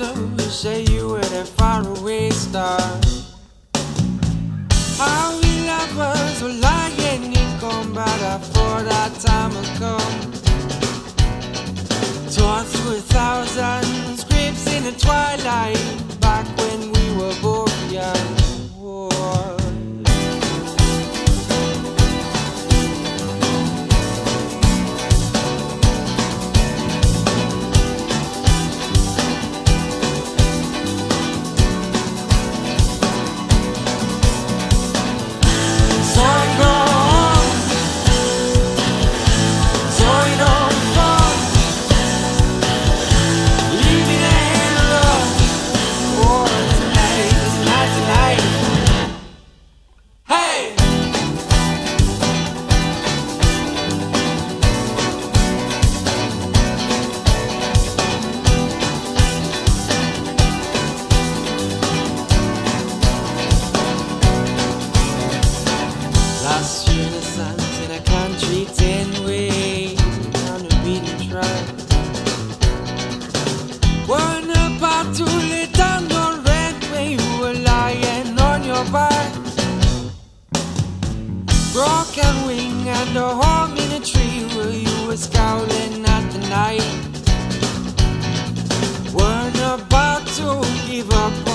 answer. Say you were that faraway star. How we lovers were lying in combat. I thought that time had come. Torn through 1,000 scripts in the twilight, back when we were both young. Broken wing and a hole in a tree where you were scowling at the night. Weren't about to give up.